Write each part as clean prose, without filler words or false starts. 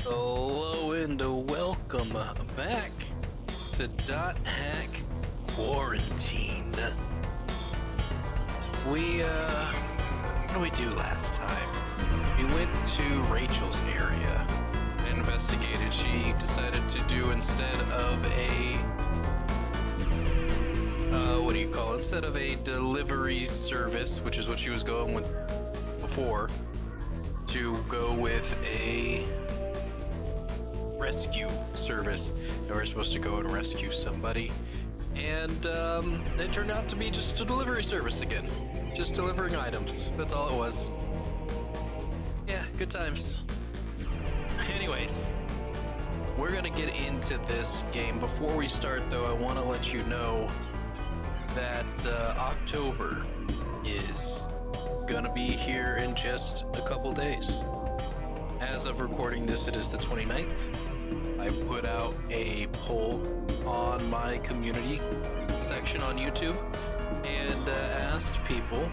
Hello and welcome back to Dot Hack Quarantine. What did we do last time? We went to Rachel's area and investigated. She decided to do instead of a delivery service, which is what she was going with before, to go with a rescue service. And we're supposed to go and rescue somebody, and it turned out to be just a delivery service again, just delivering items. That's all it was. Yeah, good times. Anyways, we're gonna get into this game. Before we start though, I want to let you know that October is gonna be here in just a couple days. As of recording this, it is the 29th. I put out a poll on my community section on YouTube and asked people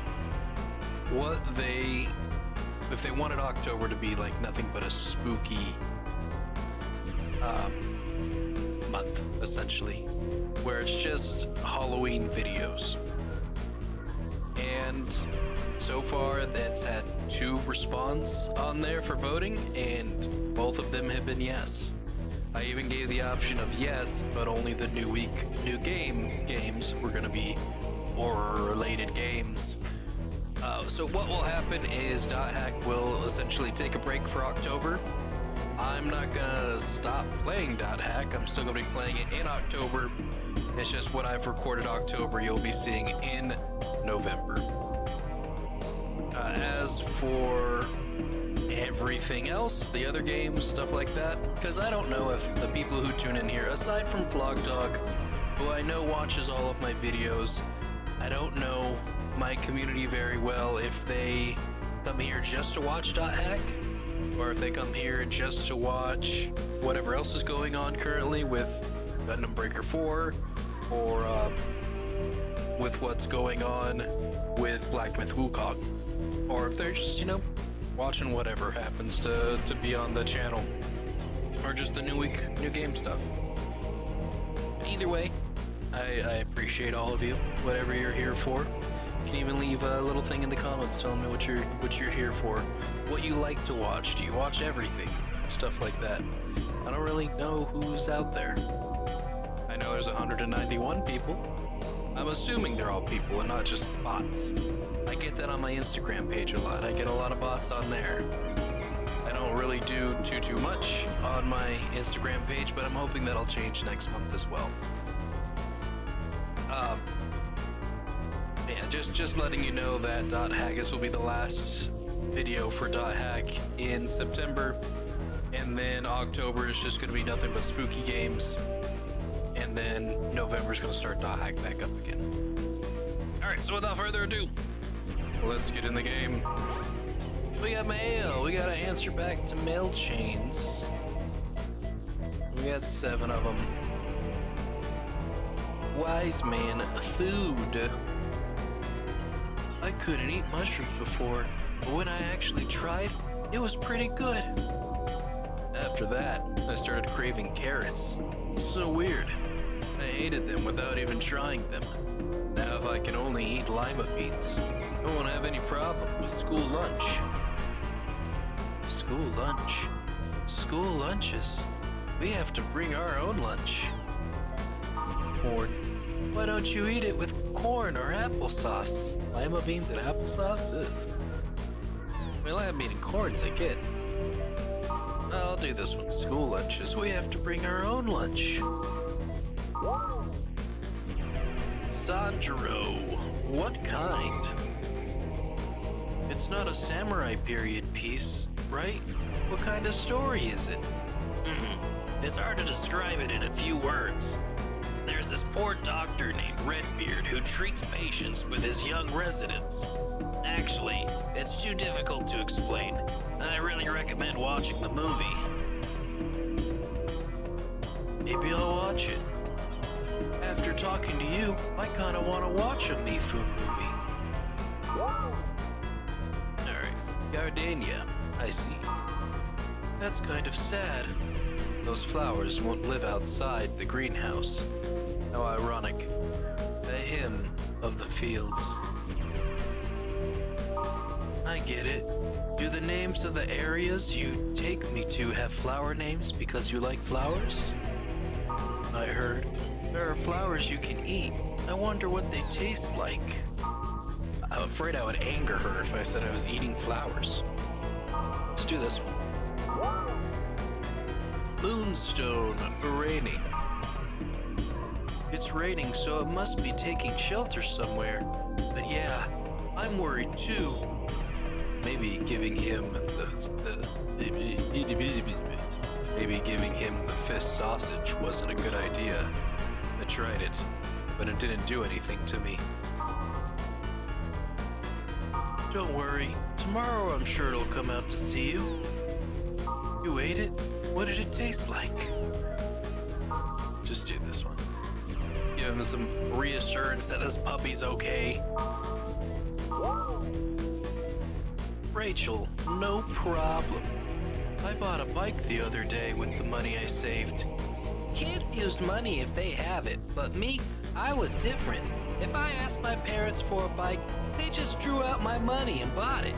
what if they wanted October to be like nothing but a spooky month, essentially, where it's just Halloween videos. And so far that's had 2 responses on there for voting, and both of them have been yes. I even gave the option of yes, but only the new week, new games were gonna be horror related games. So what will happen is Dot Hack will essentially take a break for October. I'm not gonna stop playing Dot Hack. I'm still gonna be playing it in October. It's just what I've recorded October you'll be seeing in November. As for everything else, the other games, stuff like that, because I don't know if the people who tune in here, aside from Vlog Dog, who I know watches all of my videos, I don't know my community very well, if they come here just to watch Dot Hack, or if they come here just to watch whatever else is going on currently with Gundam Breaker 4, or with what's going on with Black Myth Wukong, or if they're just, you know, watching whatever happens to be on the channel, or just the new week, new game stuff. Either way, I appreciate all of you, whatever you're here for. You can even leave a little thing in the comments telling me what you're here for, what you like to watch. Do you watch everything? Stuff like that. I don't really know who's out there. I know there's 191 people. I'm assuming they're all people and not just bots. I get that on my Instagram page a lot. I get a lot of bots on there. I don't really do too much on my Instagram page, but I'm hoping that'll change next month as well. Yeah, just letting you know that Dot Hack, this will be the last video for Dot Hack in September, and then October is just going to be nothing but spooky games. And then November's gonna start Dot Hack back up again. Alright, so without further ado, let's get in the game. We got mail. We gotta answer back to mail chains. We got 7 of them. Wise Man food. I couldn't eat mushrooms before, but when I actually tried, it was pretty good. After that, I started craving carrots. It's so weird. I hated them without even trying them. Now if I can only eat lima beans, I won't have any problem with school lunch. School lunch. School lunches. We have to bring our own lunch. Corn. Why don't you eat it with corn or applesauce? Lima beans and applesauce? Ugh. I mean, lima bean and corn's I get. I'll do this one. School lunches. We have to bring our own lunch. Sandro. What kind? It's not a samurai period piece, right? What kind of story is it? It's hard to describe it in a few words. There's this poor doctor named Redbeard who treats patients with his young residents. Actually, it's too difficult to explain. I really recommend watching the movie. Maybe I'll watch it. After talking to you, I kinda wanna watch a Mifun movie. Gardenia, I see. That's kind of sad. Those flowers won't live outside the greenhouse. How ironic. A hymn of the fields. I get it. Do the names of the areas you take me to have flower names because you like flowers? I heard. There are flowers you can eat. I wonder what they taste like. I'm afraid I would anger her if I said I was eating flowers. Let's do this one. Moonstone, raining. It's raining, so it must be taking shelter somewhere. But yeah, I'm worried too. Maybe giving him the fist sausage wasn't a good idea. I tried it, but it didn't do anything to me. Don't worry. Tomorrow I'm sure it'll come out to see you. You ate it? What did it taste like? Just do this one. Give him some reassurance that this puppy's okay. Rachel, no problem. I bought a bike the other day with the money I saved. Kids use money if they have it, but me, I was different. If I asked my parents for a bike, they just drew out my money and bought it.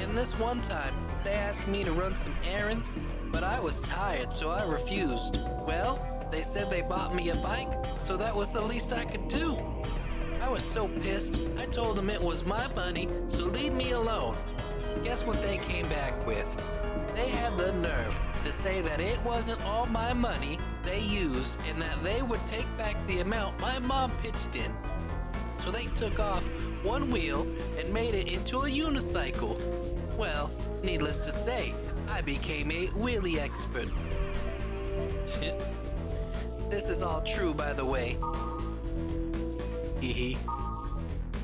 And this one time, they asked me to run some errands, but I was tired, so I refused. Well, they said they bought me a bike, so that was the least I could do. I was so pissed, I told them it was my money, so leave me alone. Guess what they came back with? They had the nerve to say that it wasn't all my money they used and that they would take back the amount my mom pitched in. So they took off one wheel and made it into a unicycle. Well, needless to say, I became a wheelie expert. This is all true, by the way. Hehe.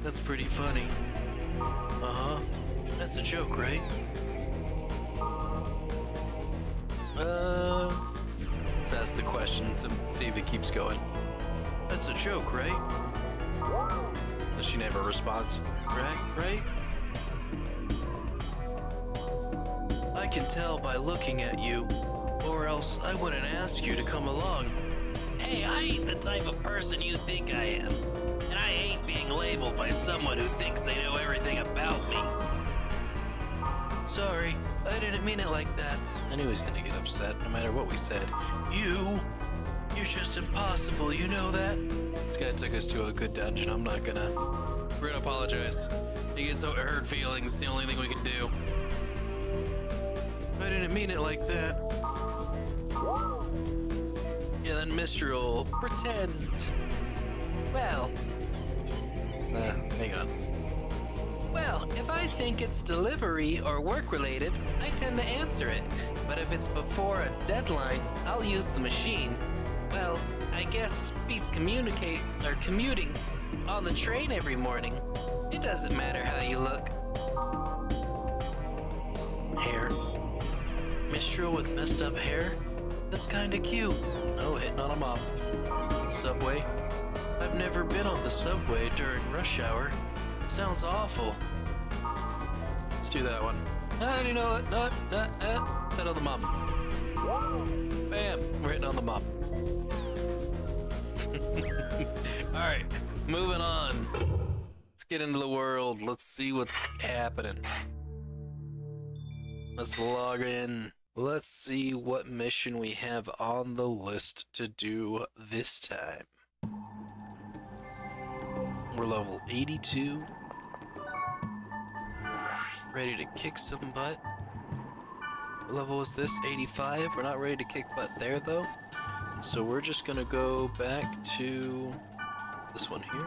That's pretty funny. Uh-huh. That's a joke, right? Let's ask the question to see if it keeps going. That's a joke, right? And she never responds. Right? I can tell by looking at you, or else I wouldn't ask you to come along. Hey, I ain't the type of person you think I am. And I hate being labeled by someone who thinks they know everything about me. Sorry, I didn't mean it like that. I knew he was gonna get upset no matter what we said. You're just impossible, you know that? This guy took us to a good dungeon. We're gonna apologize. He gets hurt feelings. It's the only thing we can do. I didn't mean it like that. Yeah, then Mr. will pretend. Well. Hang on. Well, if I think it's delivery or work-related, I tend to answer it. But if it's before a deadline, I'll use the machine. Well, I guess beats commuting on the train every morning. It doesn't matter how you look. Hair. Mistral with messed up hair? That's kinda cute. No, hitting on a mom. Subway? I've never been on the subway during rush hour. Sounds awful. Let's do that one. You know what? Let's hit on the mom. Bam! We're hitting on the mom. Alright, moving on. Let's get into the world. Let's see what's happening. Let's log in. Let's see what mission we have on the list to do this time. We're level 82. Ready to kick some butt. What level is this? 85? We're not ready to kick butt there though. So we're just gonna go back to this one here,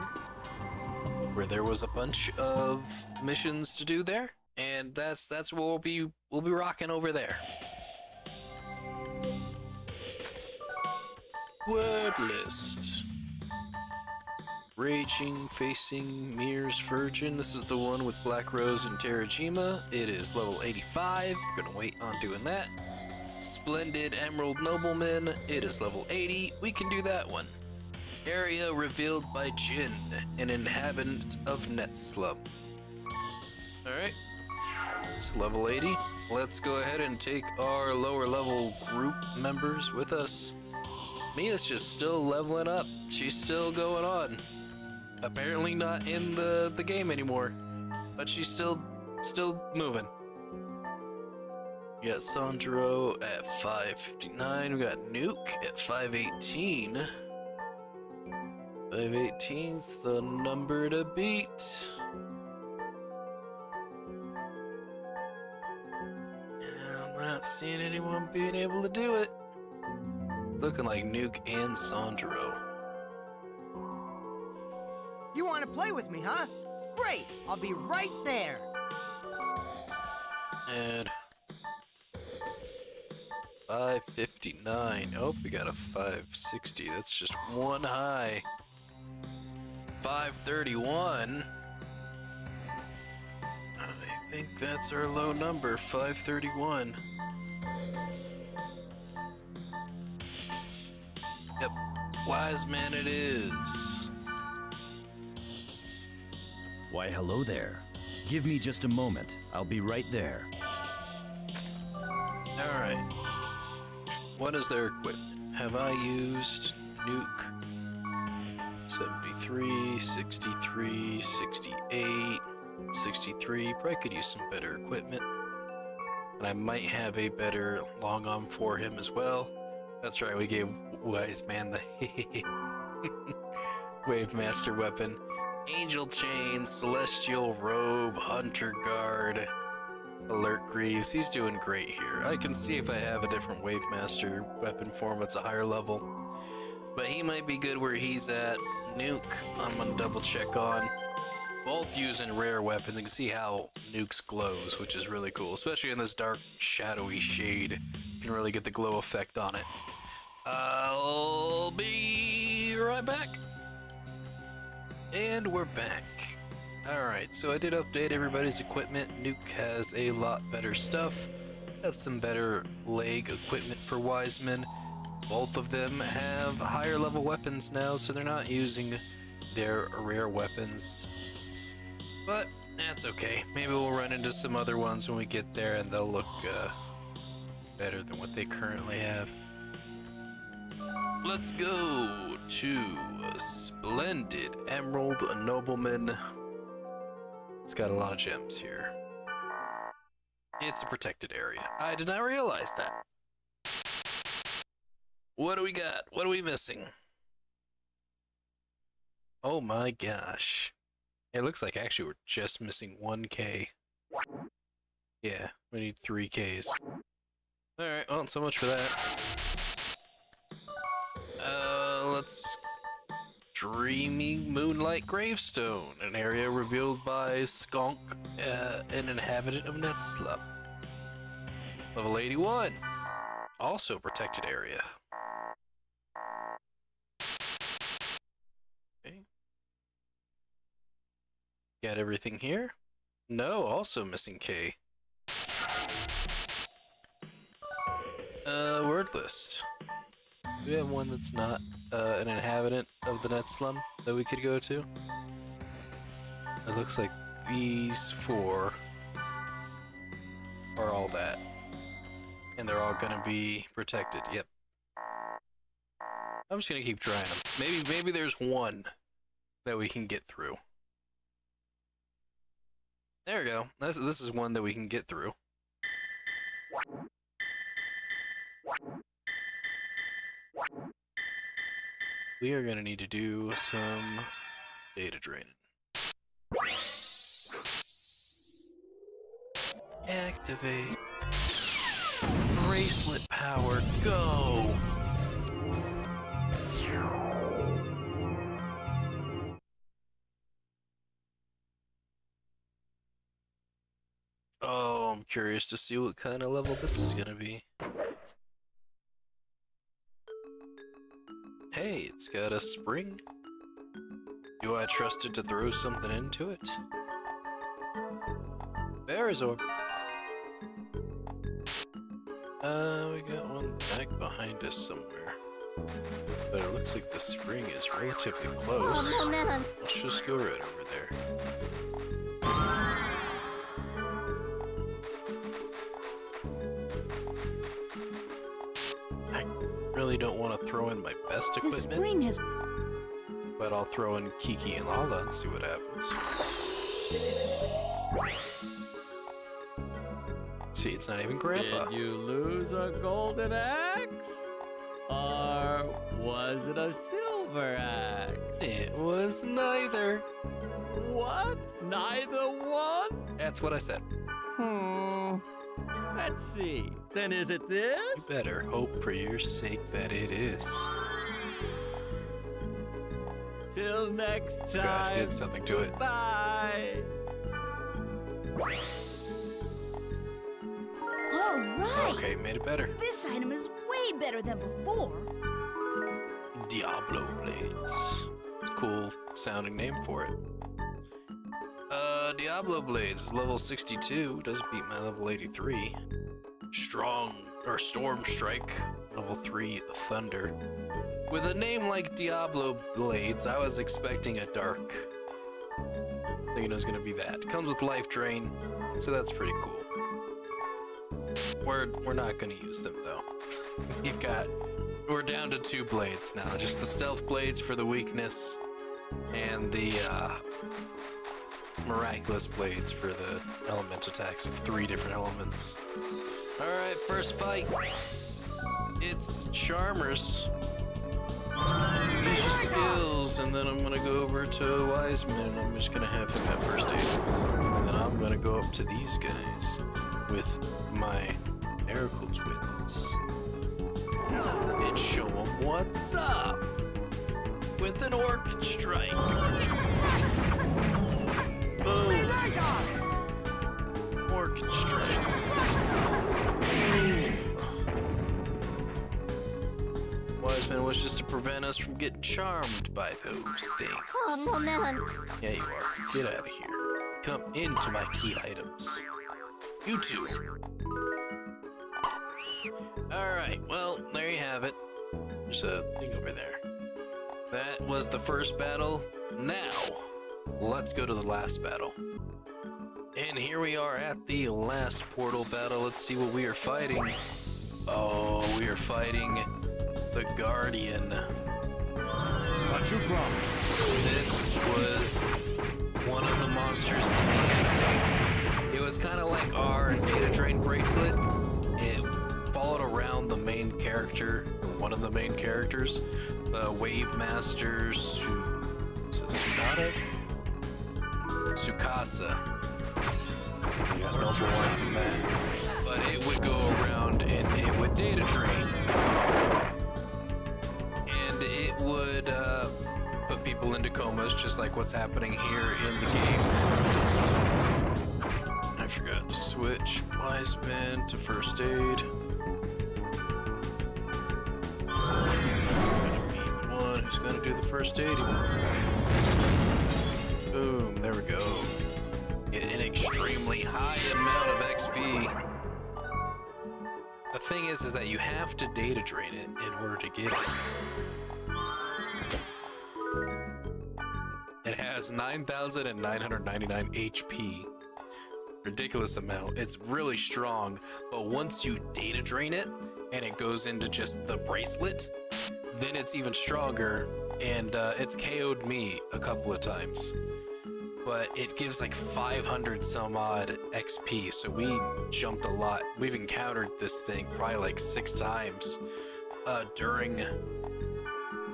where there was a bunch of missions to do there, and that's what we'll be rocking over there. Word list: Raging, Facing, Mirrors, Virgin. This is the one with Black Rose and Terajima. It is level 85. Gonna wait on doing that. Splendid Emerald Nobleman, it is level 80, we can do that one. Area revealed by Jin, an inhabitant of Net Slum. Alright. Perfect. Level 80. Let's go ahead and take our lower level group members with us. Mia's just still leveling up. She's still going on. Apparently not in the game anymore, but she's still moving. We got Sandro at 559. We got Nuke at 518. 518's the number to beat. I'm not seeing anyone being able to do it. It's looking like Nuke and Sandro. You want to play with me, huh? Great! I'll be right there. And 559. Oh, we got a 560. That's just one high. 531. I think that's our low number, 531. Yep, Wise Man it is. Why, hello there. Give me just a moment. I'll be right there. Alright. What is their equipment? Have I used Nuke? 73, 63, 68, 63. Probably could use some better equipment. And I might have a better long arm for him as well. That's right, we gave Wise Man the Wave Master weapon. Angel Chain, Celestial Robe, Hunter Guard. Alert Greaves, he's doing great here. I can see if I have a different Wave Master weapon for him, it's a higher level. But he might be good where he's at. Nuke, I'm gonna double check on. Both using rare weapons, you can see how Nuke's glows, which is really cool. Especially in this dark, shadowy shade. You can really get the glow effect on it. I'll be right back. And we're back. Alright, so I did update everybody's equipment. Nuke has a lot better stuff. That's some better leg equipment for Wiseman. Both of them have higher level weapons now, so they're not using their rare weapons. But that's okay. Maybe we'll run into some other ones when we get there and they'll look better than what they currently have. Let's go to Splendid Emerald Nobleman. It's got a lot of gems here. It's a protected area. I did not realize that. What do we got? What are we missing? Oh my gosh. It looks like actually we're just missing 1K. Yeah, we need 3Ks. Alright, well, so much for that. Let's... Dreaming Moonlight Gravestone, an area revealed by Skunk, an inhabitant of Net Slum. Level 81, also protected area. Okay. Got everything here? No, also missing K. Word list. Do we have one that's not an inhabitant of the Net Slum that we could go to? It looks like these four are all that. And they're all gonna be protected, yep. I'm just gonna keep trying them. Maybe there's one that we can get through. There we go. This is one that we can get through. We are going to need to do some data draining. Activate. Bracelet power, go! Oh, I'm curious to see what kind of level this is going to be. Hey, it's got a spring. Do I trust it to throw something into it? There is Orb. We got one back behind us somewhere. But it looks like the spring is relatively close. Oh, man. Let's just go right over there. really don't want to throw in my best equipment, but I'll throw in Kiki and Lala and see what happens. See, it's not even Grandpa. Did you lose a golden axe? Or was it a silver axe? It was neither. What? Neither one? That's what I said. Hmm. Let's see. Then is it this? You better hope for your sake that it is. Till next time. God, I did something to it. Bye. All right. Okay, made it better. This item is way better than before. Diablo blades. It's a cool sounding name for it. Diablo blades, level 62, does beat my level 83. Storm Strike, level 3 thunder. With a name like Diablo blades, I was expecting a dark. Thinking it was gonna be that. Comes with life drain, so that's pretty cool. We're not gonna use them though. We're down to 2 blades now. Just the stealth blades for the weakness, and the miraculous blades for the element attacks of 3 different elements. All right, first fight. It's Charmers. Use your skills, and then I'm gonna go over to Wise Man. I'm just gonna have him have first aid, and then I'm gonna go up to these guys with my miracle twins and show them what's up with an Orchid Strike. Boom! Orchid Strike. Wise Man wishes to prevent us from getting charmed by those things. Oh, man. Yeah, you are. Get out of here. Come into my key items. You two. Alright, well, there you have it. There's a thing over there. That was the first battle. Now, let's go to the last battle. And here we are at the last portal battle. Let's see what we are fighting. Oh, we are fighting the Guardian. This was one of the monsters in Data Drain. It was kind of like our Data Drain bracelet. It followed around the main character, one of the main characters, the Wave Master Tsunade? Tsukasa. I don't know from that, but it would go around and it would data drain, and it would put people into comas, just like what's happening here in the game. I forgot to switch Wise Man to first aid. One who's gonna do the first aid. Boom! There we go. An extremely high amount of XP. The thing is that you have to data drain it in order to get it. It has 9,999 HP. Ridiculous amount. It's really strong, but once you data drain it and it goes into just the bracelet, then it's even stronger, and it's KO'd me a couple of times. But it gives like 500 some odd XP, so we jumped a lot. We've encountered this thing probably like 6 times during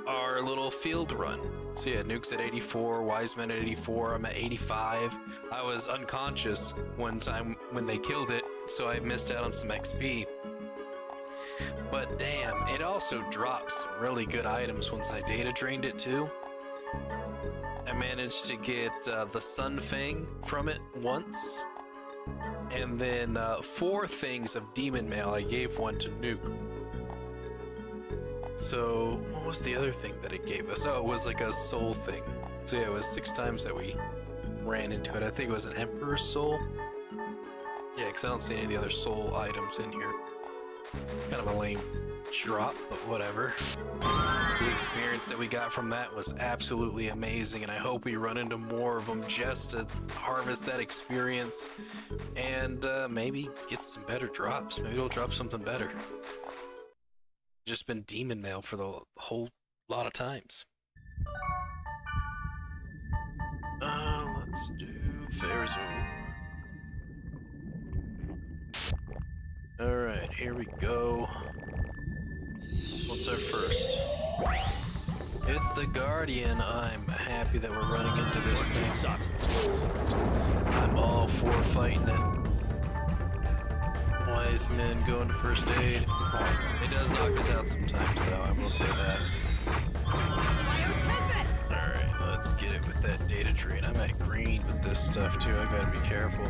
our little field run. So yeah, Nuke's at 84, Wiseman at 84, I'm at 85. I was unconscious one time when they killed it, so I missed out on some XP. But damn, it also drops really good items once I data drained it too. I managed to get the Sun Fang from it once, and then 4 things of Demon Mail. I gave one to Nuke. So what was the other thing that it gave us? Oh, it was like a soul thing. So yeah, it was 6 times that we ran into it. I think it was an Emperor's Soul. Yeah, because I don't see any of the other soul items in here. Kind of a lame drop, but whatever. The experience that we got from that was absolutely amazing, and I hope we run into more of them just to harvest that experience and maybe get some better drops. Maybe we'll drop something better. just been Demon Mail for the whole lot of times. Let's do Fair Zone. Alright, here we go. What's our first? It's the Guardian. I'm happy that we're running into this thing. I'm all for fighting it. Wise Men going to first aid. It does knock us out sometimes, though, I will say that. Alright, let's get it with that data tree. And I'm at green with this stuff, too. I gotta be careful.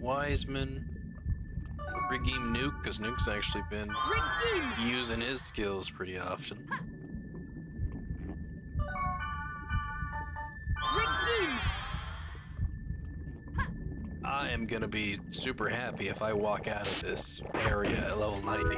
Wiseman, redeem Nuke, because Nuke's actually been using his skills pretty often. I am gonna be super happy if I walk out of this area at level 90.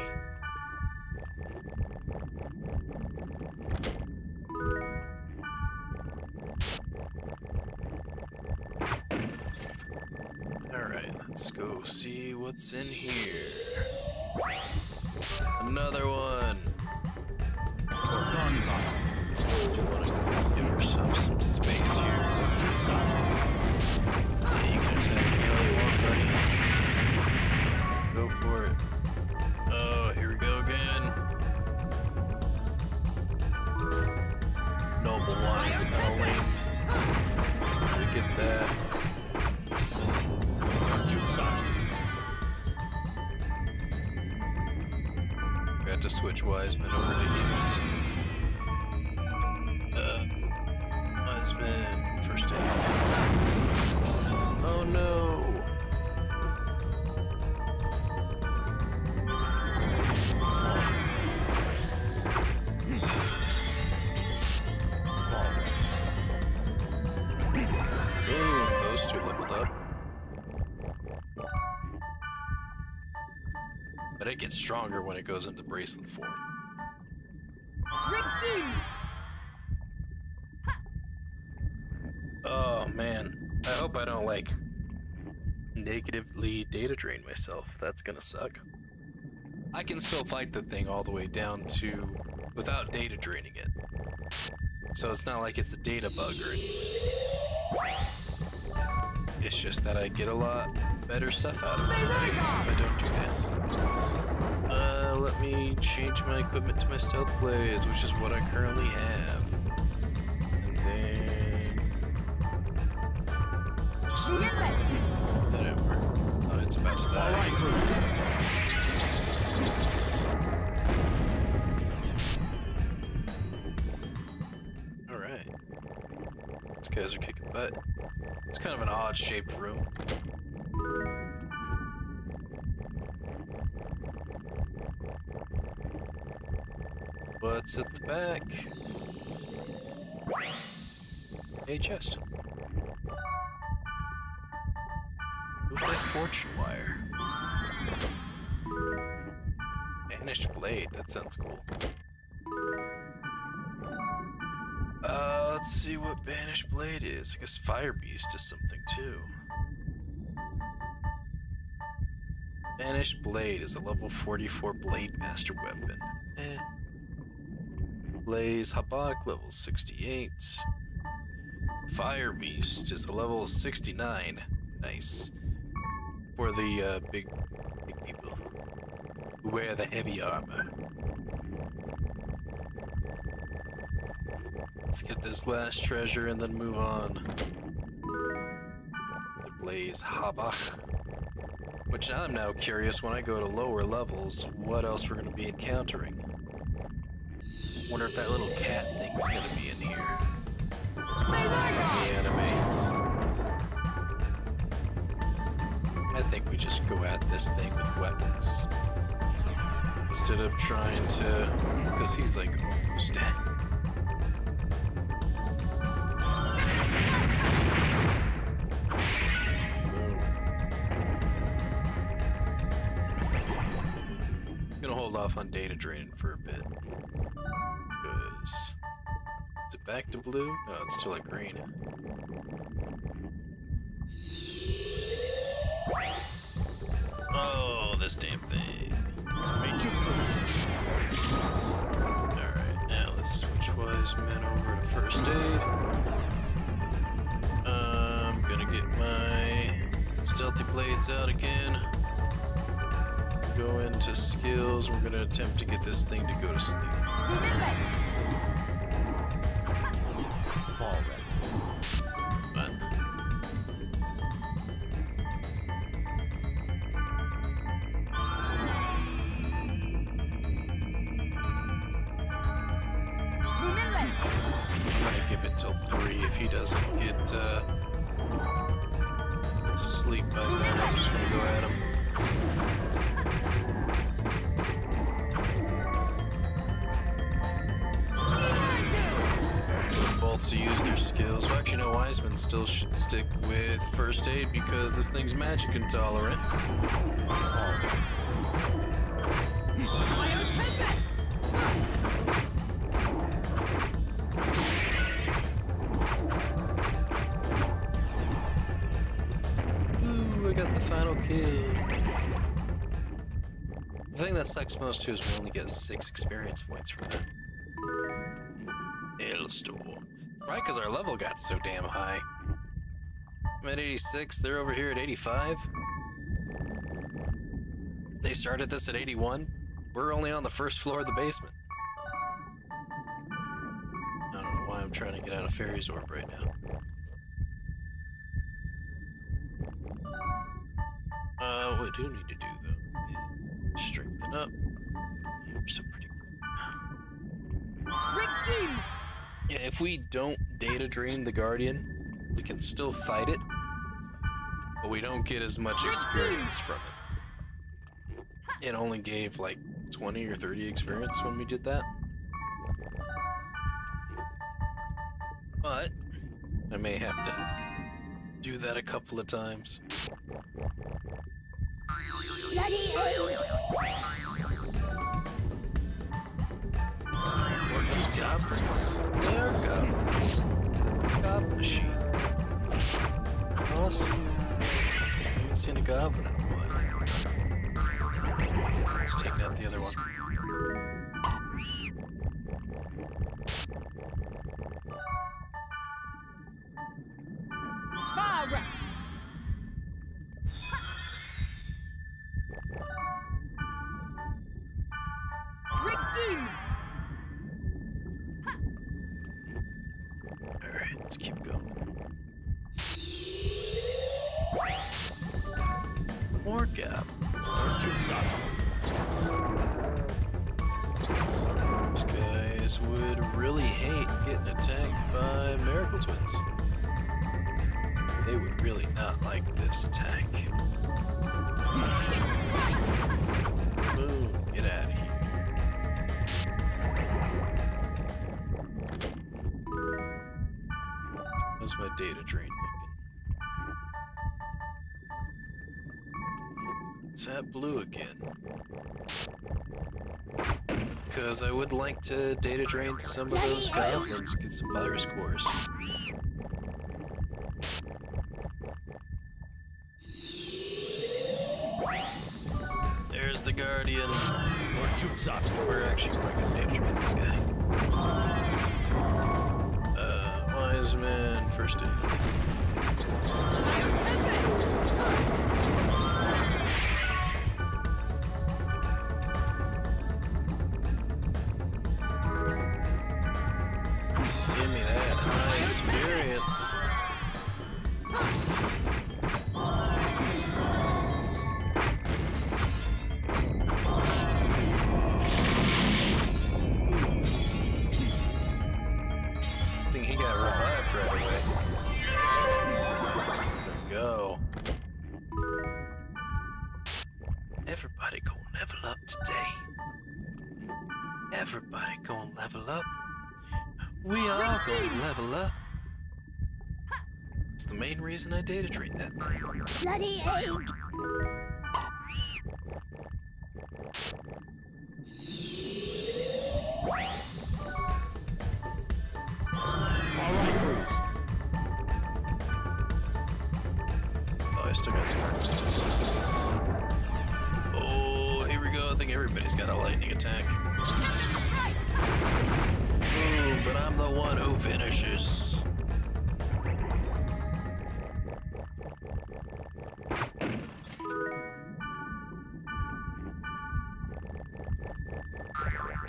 See what's in here. Another one. Guns out. You want to give yourself some space here. Yeah, you can attack me all you want, buddy. Go for it. Oh, here we go again. Noble one. It's kind of lame. We get that. Got to switch Wiseman over to heals. Wiseman, first aid. Oh no! Gets stronger when it goes into bracelet form. Oh man, I hope I don't like negatively data drain myself. That's gonna suck. I can still fight the thing all the way down to without data draining it. So it's not like it's a data bug or anything. It's just that I get a lot better stuff out of it if I don't do that. Let me change my equipment to my stealth blades, which is what I currently have. And then just sleep. That it worked. Oh, it's about to die. Alright, please. Alright. These guys are kicking butt. It's kind of an odd shaped room. What's at the back? A chest. Look at that fortune wire. Banished blade, that sounds cool. Let's see what Banished blade is. I guess Fire Beast is something too. Banished blade is a level 44 blade master weapon. Eh. Blaze Habak, level 68. Fire Beast is a level 69. Nice. For the big people who wear the heavy armor. Let's get this last treasure and then move on. The Blaze Habak. Which I'm now curious when I go to lower levels what else we're going to be encountering. Wonder if that little cat thing's gonna be in here. the enemy. I think we just go at this thing with weapons. Instead of trying to... because he's like almost dead. On data draining for a bit. Because is it back to blue? No, it's still at green. Oh, this damn thing. Alright, now let's switch Wise Man over to first aid. I'm gonna get my stealthy blades out again. Go into skills. We're gonna attempt to get this thing to go to sleep. Fall back. What? I'm gonna give it till 3. If he doesn't get to sleep by then, I'm just gonna go at him. To use their skills. Well, actually, no, Wiseman still should stick with first aid because this thing's magic intolerant. Ooh, I got the final kill. The thing that sucks most too is we only get 6 experience points from that. Right, because our level got so damn high. I'm at 86, they're over here at 85. They started this at 81. We're only on the first floor of the basement. I don't know why I'm trying to get out of Fairy's Orb right now. What we do need to do, though, is strengthen up. We're so pretty. Ricky! Yeah, if we don't data dream the Guardian, we can still fight it, but we don't get as much experience from it. It only gave like 20 or 30 experience when we did that. But I may have to do that a couple of times. Goblins. They are goblins. Goblin machine. Awesome. I haven't seen a goblin in a while. Let's take out the other one. Blue again. Because I would like to data drain some of those goblins to get some virus cores. There's the Guardian. Or Jukzak. We're actually going to data drain this guy. Wise Man, first aid. Everybody gonna level up. We are all gonna level up. It's the main reason I data treat that thing. Bloody egg! Alright, Cruz. Oh, I still got two. Oh, here we go. I think everybody's got a lightning attack. Ooh, but I'm the one who finishes.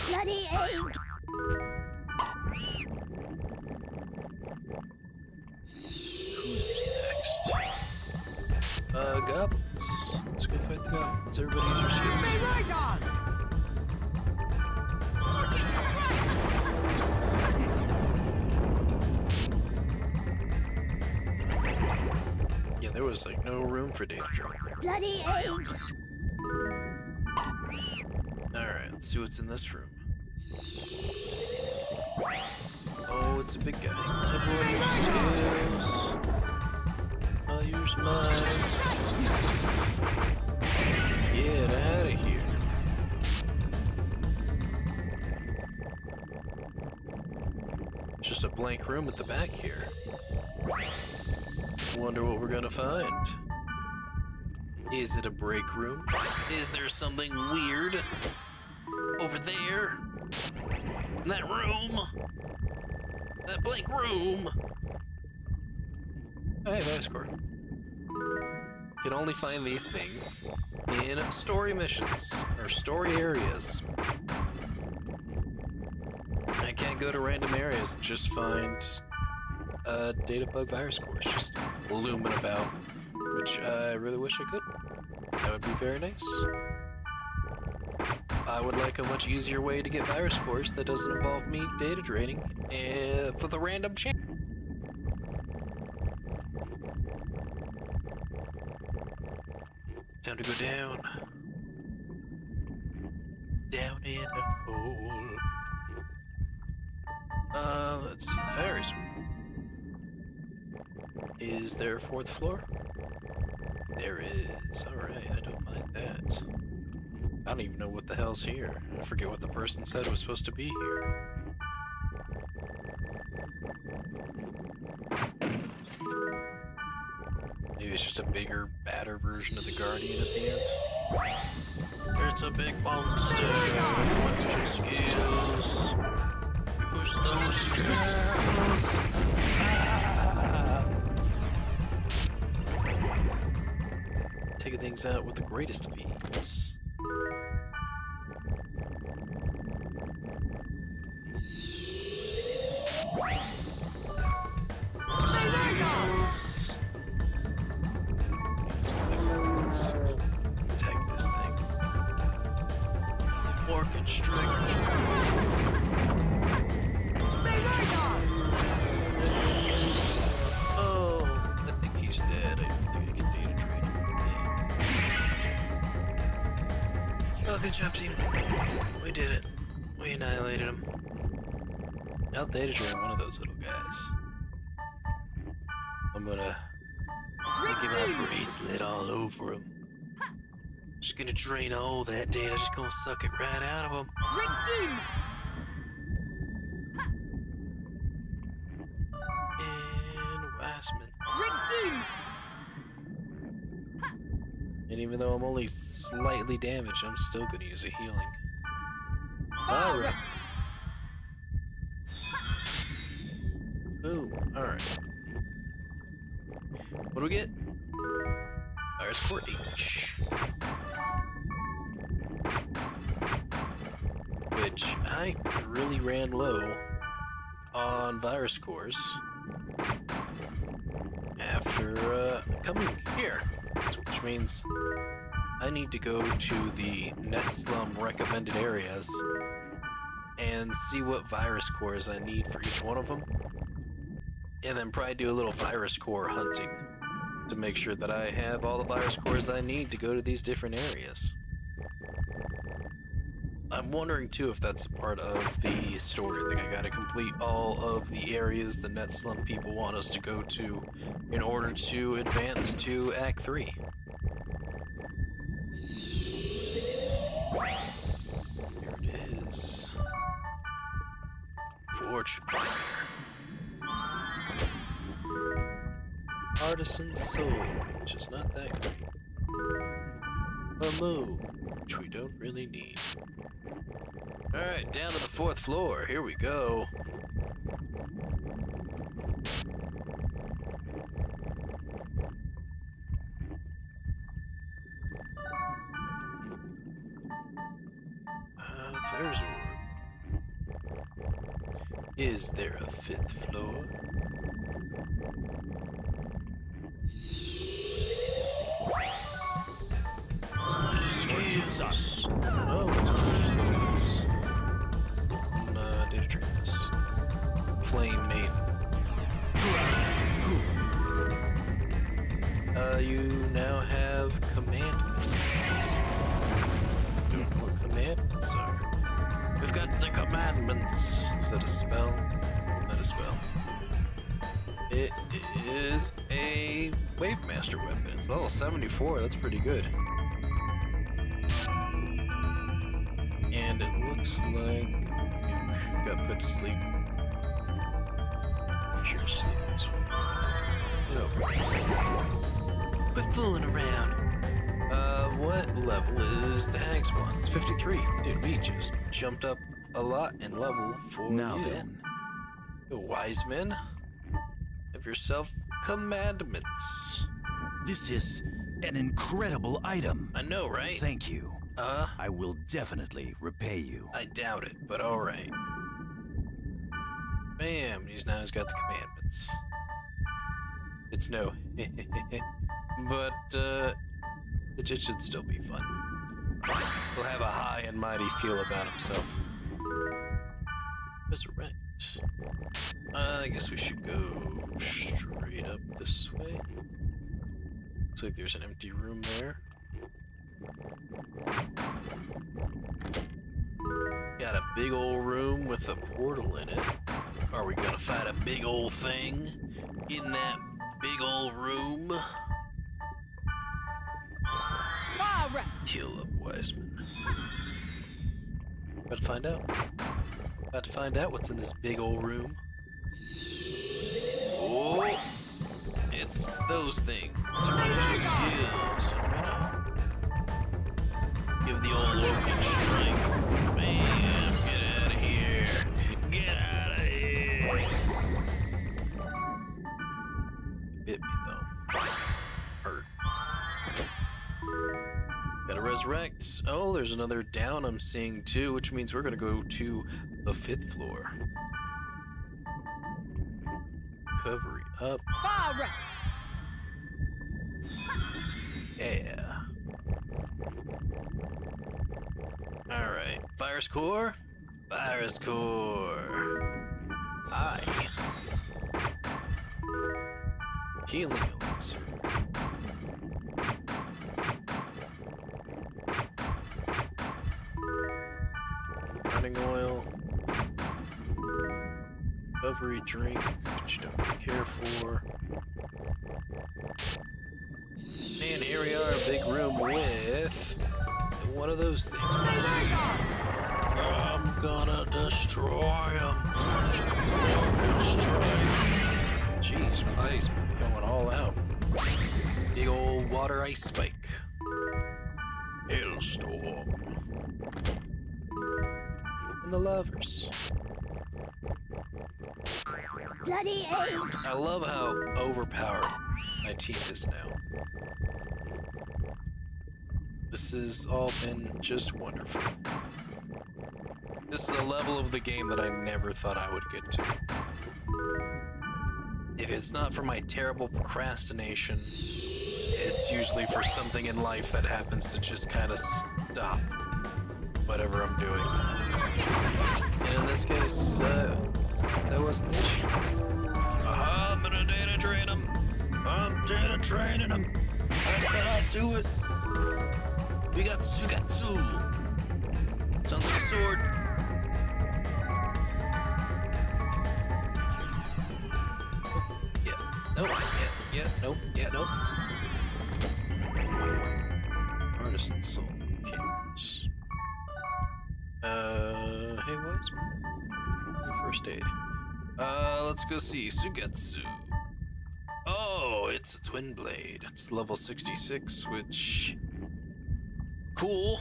Bloody egg! Who's next? Goblins. Let's go fight the goblins. Everybody use your shields. Be right on! Yeah, there was like no room for data drop. Bloody egg! Alright, let's see what's in this room. Oh, it's a big guy. Everyone uses scales. I'll use mine. Get out of here. Just a blank room at the back here. Wonder what we're gonna find. Is it a break room? Is there something weird over there? In that room? That blank room! Hey, nice score. You can only find these things in story missions, or story areas. I can't go to random areas and just find data bug virus cores just looming about, which I really wish I could. That would be very nice. I would like a much easier way to get virus cores that doesn't involve me data draining for the random chance. Time to go down. Down in the hole. Let's see. Fairies. Is there a fourth floor? There is. Alright, I don't mind that. I don't even know what the hell's here. I forget what the person said was supposed to be here. Maybe it's just a bigger, badder version of the Guardian at the end. It's a big monster. Everyone use your skills. Use those skills. Ah. Taking things out with the greatest of ease. Orchid Strike. Oh, I think he's dead. I don't think I can data trade him. Yeah. Oh, good job, team. We did it. We annihilated him. I'll data trade one of those little guys. I'm gonna give him a bracelet all over him. Just gonna drain all that data, just gonna suck it right out of him. And Wise Man. And even though I'm only slightly damaged, I'm still gonna use a healing. Alright. Boom. Alright. What do we get? Virus Core H. Which I really ran low on virus cores after coming here, which means I need to go to the Net Slum recommended areas and see what virus cores I need for each one of them, and then probably do a little virus core hunting to make sure that I have all the virus cores I need to go to these different areas. I'm wondering too if that's a part of the story. Like I gotta complete all of the areas the Net Slum people want us to go to in order to advance to Act 3. Here it is. Fortune Artisan Soul, which is not that great. A move, which we don't really need. Alright, down to the 4th floor, here we go. There's one. Is there a 5th floor? Jesus. Oh, it's one of these little ones. Did drink this. Flame Maiden. You now have Commandments. I don't know what Commandments are. We've got the Commandments. Is that a spell? Not a spell. It is a Wave Master weapon. It's level 74. That's pretty good. And it looks like Nuke got put to sleep. Sure, sleep this one. Get over. We're fooling around. What level is the Hags one? It's 53. Dude, we just jumped up a lot in level for now you. Then. The Wise Men, have yourself commandments. This is an incredible item. I know, right? Thank you. I will definitely repay you. I doubt it, but alright. Bam, he's got the commandments. It's no. But, it should still be fun. He'll have a high and mighty feel about himself. Resurrect. I guess we should go straight up this way. Looks like there's an empty room there. Got a big old room with a portal in it. Are we gonna fight a big old thing in that big old room? Right. Heal up, Wiseman. About to find out. About to find out what's in this big old room. Oh, it's those things. Those skills. Give the old Orchid Strike. Bam! Get out of here! Get out of here! It bit me though. Hurt. Gotta resurrect. Oh, there's another down I'm seeing too, which means we're gonna go to the 5th floor. Recovery up. Fire. Yeah. Alright, virus core? Virus core. Hi. Healing elixir. Running oil. Recovery drink, which you don't care for. And here we are, a big room with one of those things. I'm gonna destroy him. Orchid Strike. Jeez, ice going all out. Big old water ice spike. Hailstorm. And the lovers. Bloody ace. I love how overpowered my team is now. This has all been just wonderful. This is a level of the game that I never thought I would get to. If it's not for my terrible procrastination, it's usually for something in life that happens to just kind of stop whatever I'm doing. And in this case, that wasn't the issue. I'm gonna data train him. I'm data training him. I said I'll do it. We got Sukatsu. Sounds like a sword. Yeah. Nope. Yeah. Yeah. Nope. Yeah. Nope. Artisan soul. Kings. Hey, Wise Man. First aid. Let's go see Sugetsu. Oh, it's a twin blade. It's level 66, which cool,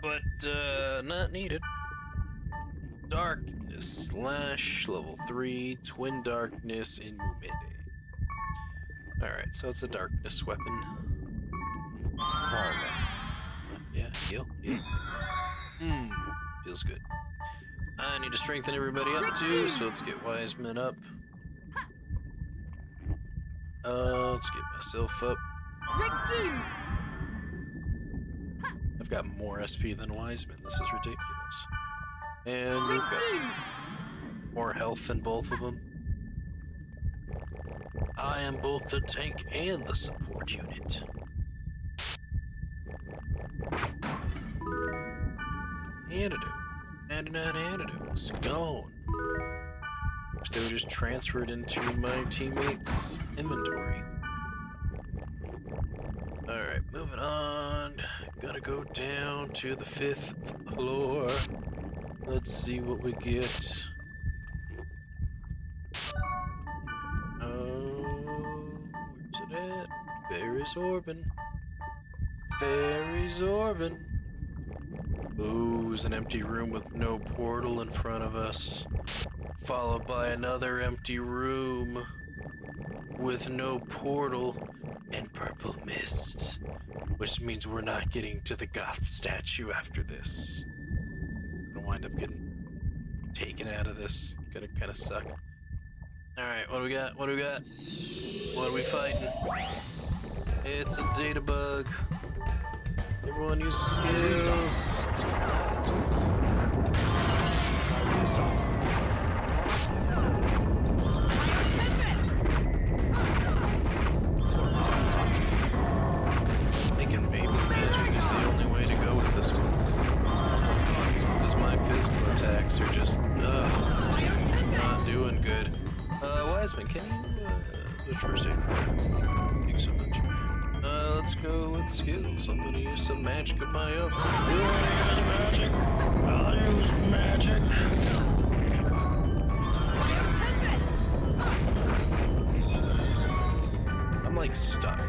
but not needed. Darkness slash level 3 twin darkness in mid. All right, so it's a darkness weapon. Yeah, heal, heal. Feels good. I need to strengthen everybody up too, so let's get Wise Men up. Let's get myself up. I've got more SP than Wise Men. This is ridiculous. And we've got more health than both of them. I am both the tank and the support unit. Antidote. Antidote's gone. So they just transferred into my teammates' inventory. Alright, moving on. Gotta go down to the 5th floor. Let's see what we get. Oh, where's it at? There is Orban. There is Orban. Ooh, it's an empty room with no portal in front of us. Followed by another empty room with no portal and purple mist, which means we're not getting to the goth statue after this. I'm gonna wind up getting taken out of this. Gonna kind of suck. All right, what do we got? What do we got? What are we fighting? It's a data bug. Everyone use skills. Skills. I'm gonna use some magic of my own. You wanna use magic? I'll use magic. I'm like stuck.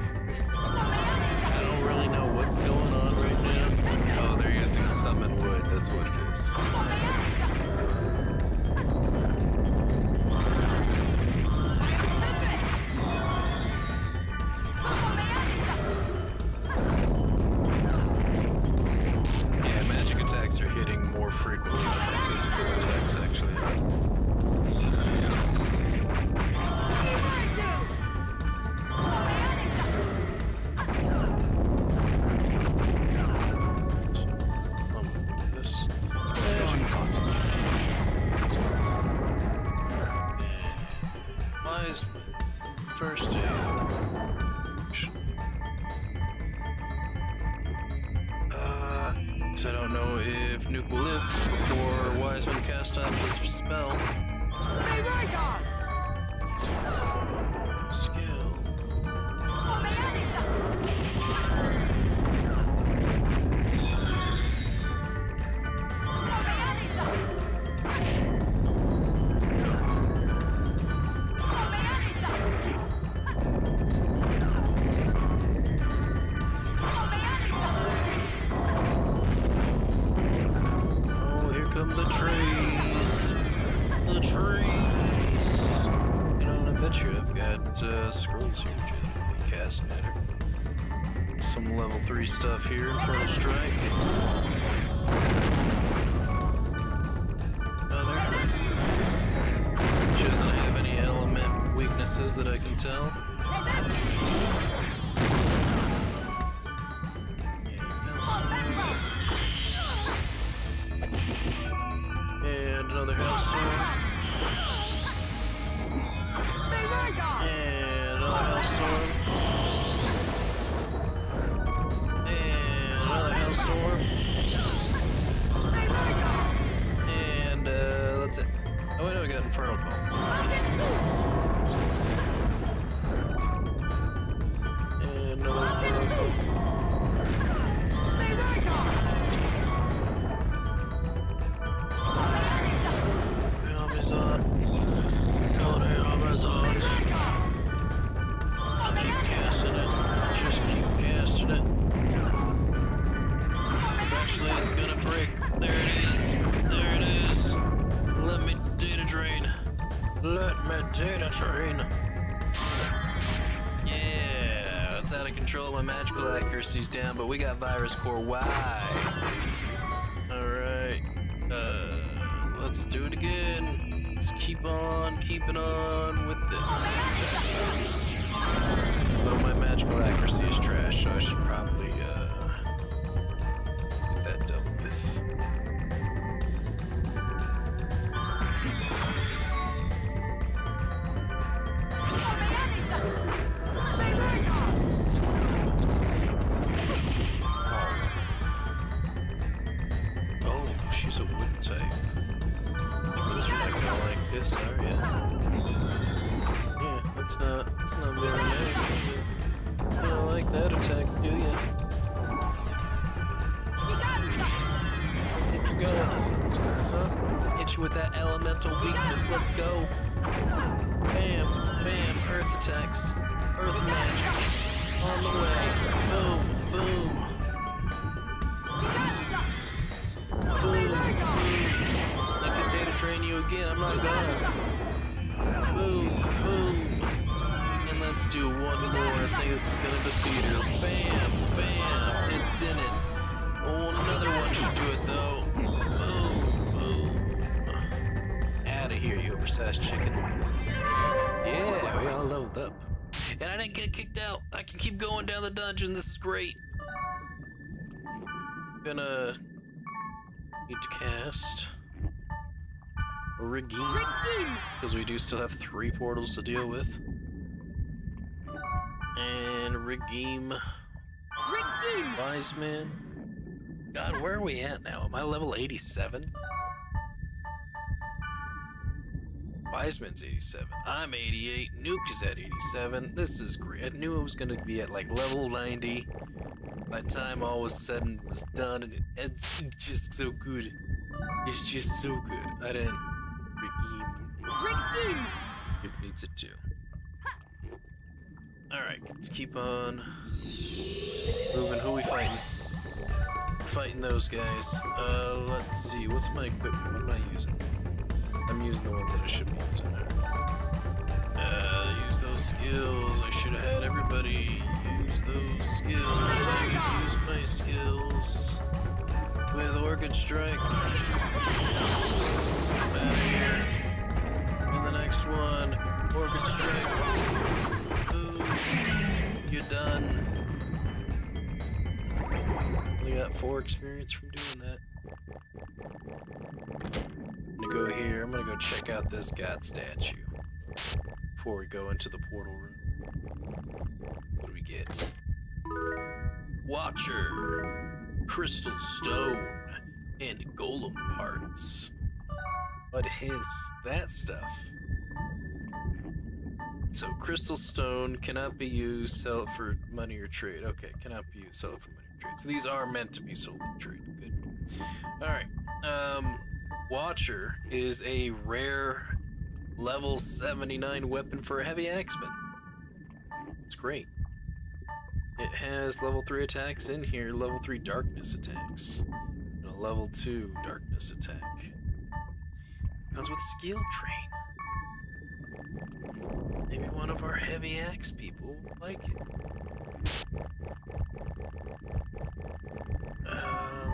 I don't really know what's going on right now. Oh, they're using summon wood. That's what it is. Stuff here, Infernal Strike. Other. She doesn't have any element weaknesses that I can tell. And another Hellstorm. And another Hellstorm. Storm. Amazon. Go to Amazon. Just keep casting it. Just keep casting it. Eventually it's gonna break. There it is. There it is. Let me data drain. Let me data drain. Yeah. It's out of control. My magical accuracy's down, but we got Virus Core. Why? Alright. Let's do it again. Let's keep on keeping on with this. Though my magical accuracy is trash, so I should probably get that dealt with. Oh, she's a wood type. This area. Yeah, that's not very nice, is it? You don't like that attack, do ya? Where did you go? Huh? Hit you with that elemental weakness, let's go! Bam! Bam! Earth attacks! Earth magic! On the way! Boom! Boom! Boom! Boom! Train you again, I'm not gonna. Boom, boom. And let's do one more. I think this is gonna defeat her. Bam, bam. It didn't. Oh, another one should do it though. Boom, boom. Out of here, you oversized chicken. Yeah, we all leveled up. And I didn't get kicked out. I can keep going down the dungeon. This is great. Gonna need to cast Regime, because we do still have 3 portals to deal with. And Regime. Wise Man. God, where are we at now? Am I level 87? Wise Man's 87. I'm 88. Nuke is at 87. This is great. I knew it was going to be at like level 90. By the time all was said and was done, and it's just so good. It's just so good. I didn't. Regime! It needs it too. Alright, let's keep on moving. Who are we fighting? Fighting those guys. Let's see. What's my equipment? What am I using? I'm using the ones that I should be using. Use those skills. I should have had everybody use those skills. I use my skills with Orchid Strike. And the next one, Orchid Strike. Ooh, you're done. Only got 4 experience from doing that. I'm gonna go here. I'm gonna go check out this god statue before we go into the portal room. What do we get? Watcher, crystal stone, and golem parts. What is that stuff? So crystal stone cannot be used, sell it for money or trade. Okay, cannot be used, sell it for money or trade. So these are meant to be sold and traded. Good. Alright. Watcher is a rare level 79 weapon for a heavy axeman. It's great. It has level 3 attacks in here, level 3 darkness attacks, and a level 2 darkness attack. Comes with skill train. Maybe one of our heavy axe people will like it.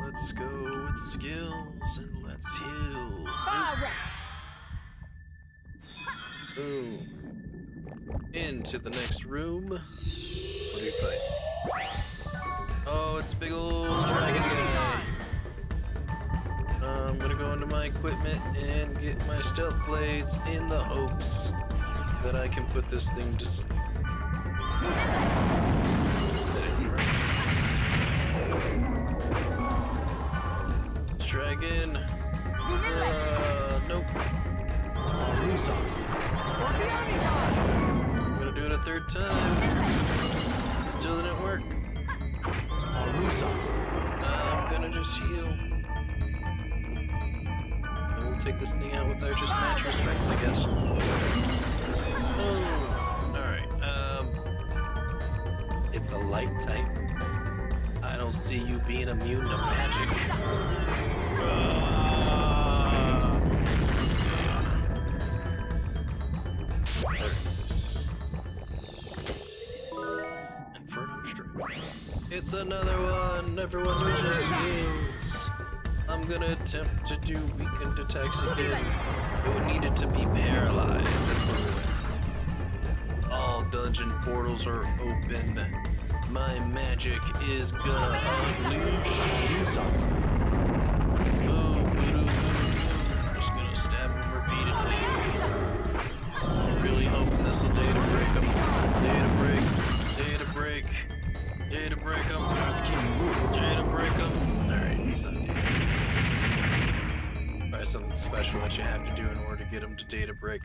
Let's go with skills and let's heal. Boom. Into the next room. What do we fight? Oh, it's big old dragon guy. I'm gonna go into my equipment and get my stealth blades in the hopes that I can put this thing to sleep. Dragon. Nope. I'm gonna do it a 3rd time. Still didn't work. I'm gonna just heal. take this thing out without just natural strength, I guess. Oh, alright. It's a light type. I don't see you being immune to magic. There it is. Inferno Strike. It's another one. Everyone loses skills. I'm gonna attempt to do weakened attacks again. It needed to be paralyzed. That's what we're at. All dungeon portals are open. My magic is gonna unleash. Boom. Just gonna stab him repeatedly. I'm really hoping this'll data break him. Data break him. Data break him. Alright, he's not dead. Try something special that you have to do in order to get him to data break.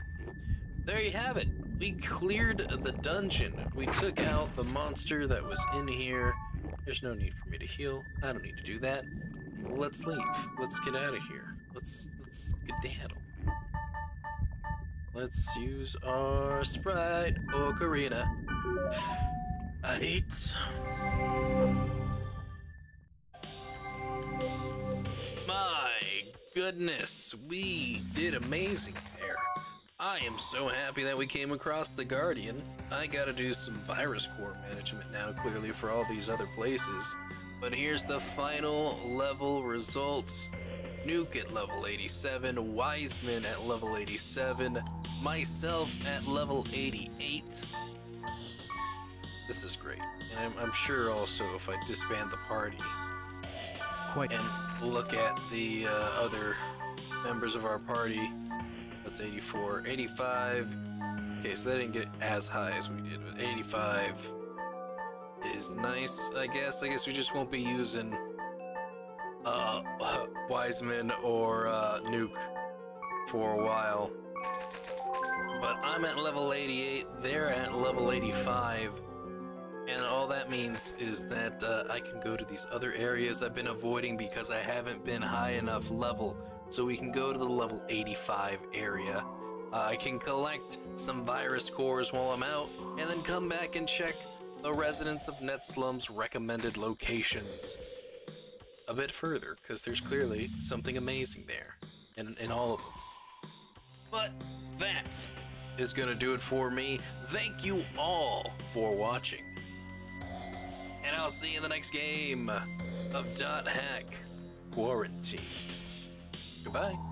There you have it. We cleared the dungeon. We took out the monster that was in here. There's no need for me to heal. I don't need to do that. Let's leave. Let's get out of here. Let's skedaddle. Let's use our sprite ocarina. My goodness, we did amazing there. I am so happy that we came across the Guardian. I gotta do some virus core management now, clearly, for all these other places. But here's the final level results. Nuke at level 87, Wise Man at level 87, myself at level 88. This is great. And I'm sure also if I disband the party and look at the other members of our party, that's 84, 85, okay, so they didn't get as high as we did, but 85 is nice, I guess. I guess we just won't be using Wiseman or Nuke for a while. But I'm at level 88, they're at level 85, and all that means is that I can go to these other areas I've been avoiding because I haven't been high enough level. So we can go to the level 85 area. I can collect some virus cores while I'm out, and then come back and check the residents of Net Slum's recommended locations a bit further, because there's clearly something amazing there in all of them. But that is gonna do it for me. Thank you all for watching, and I'll see you in the next game of Dot Hack Quarantine. Goodbye.